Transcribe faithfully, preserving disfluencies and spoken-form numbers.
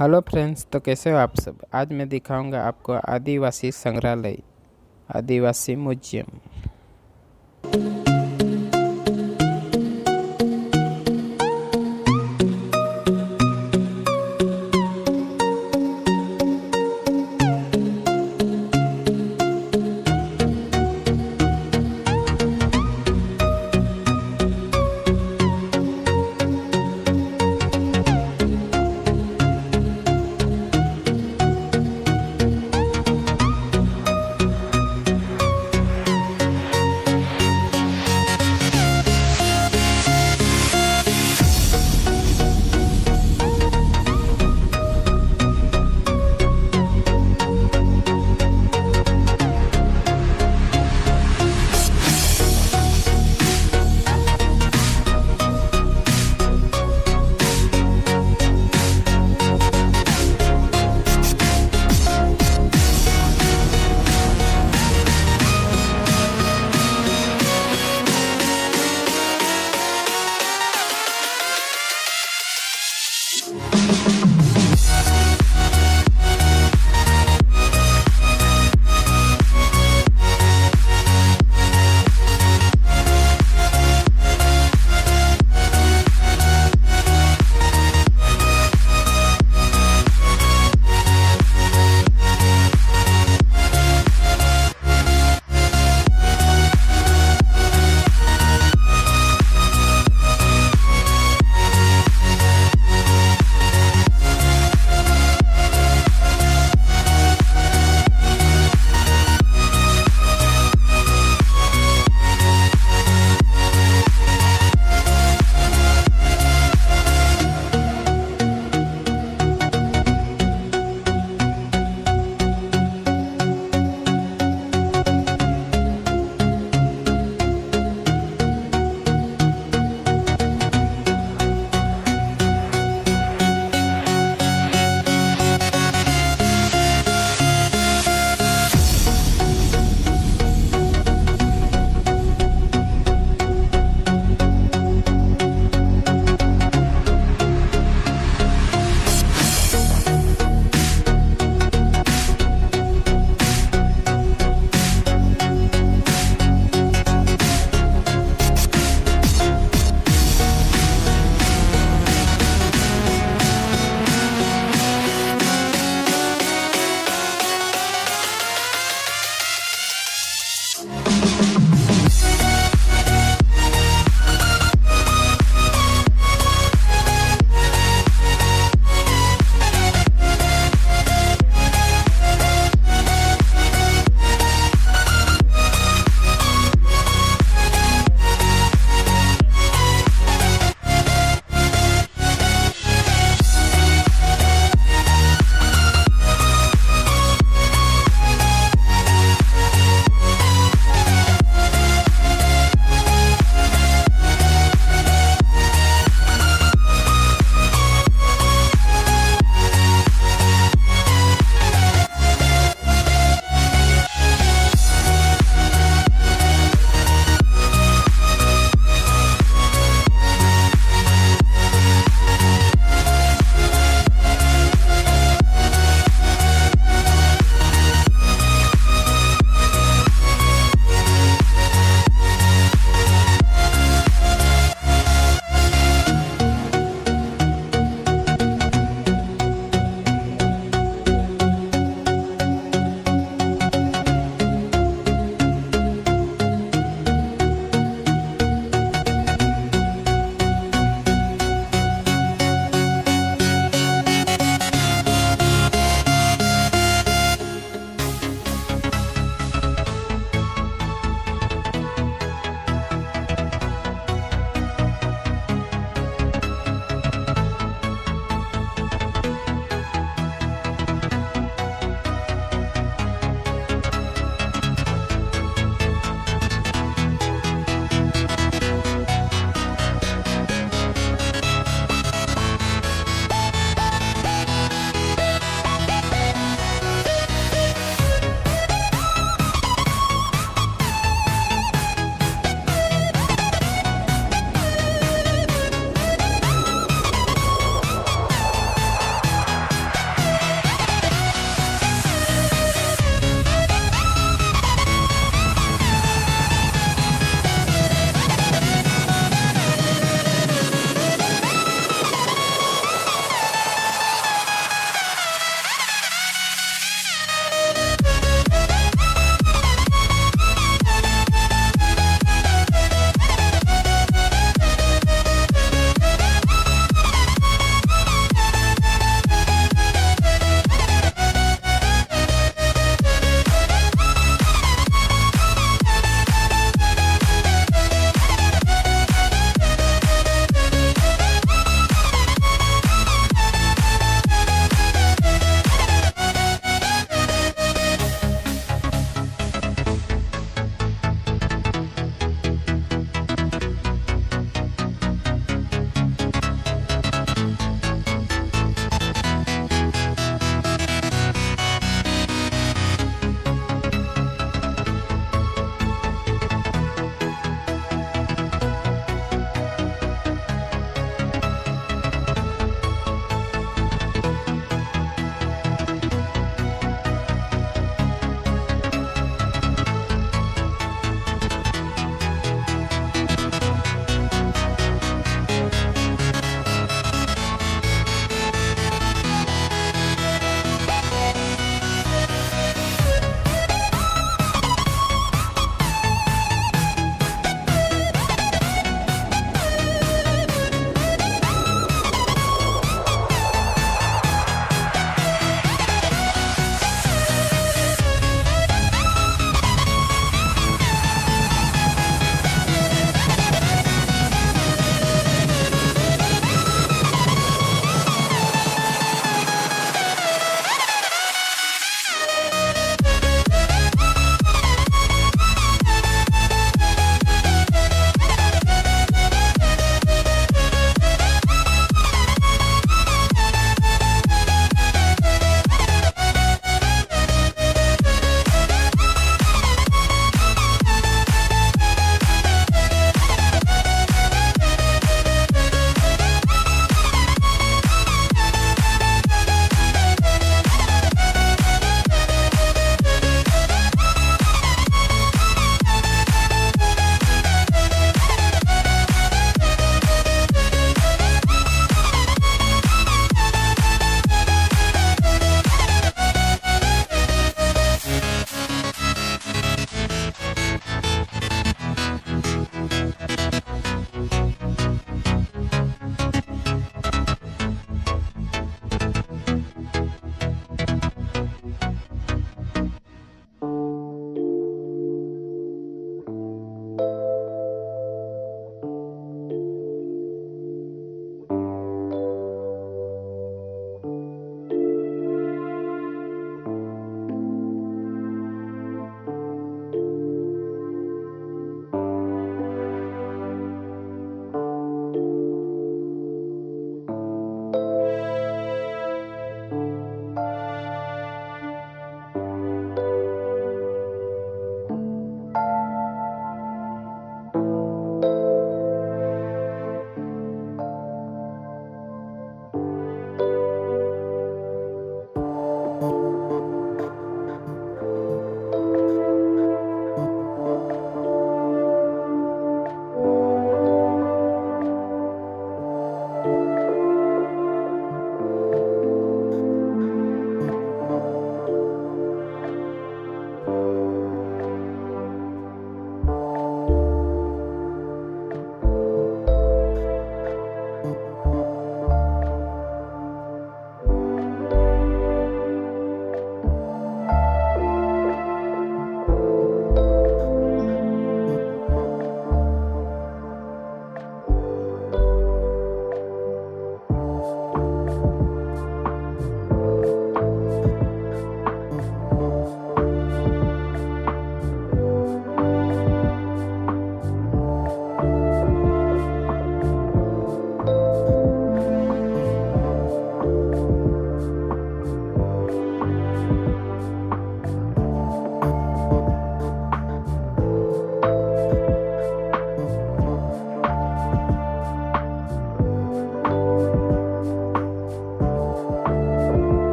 Hello friends, तो कैसे हो आप सब। आज मैं दिखाऊंगा आपको आदिवासी संग्रहालय, आदिवासी म्यूजियम।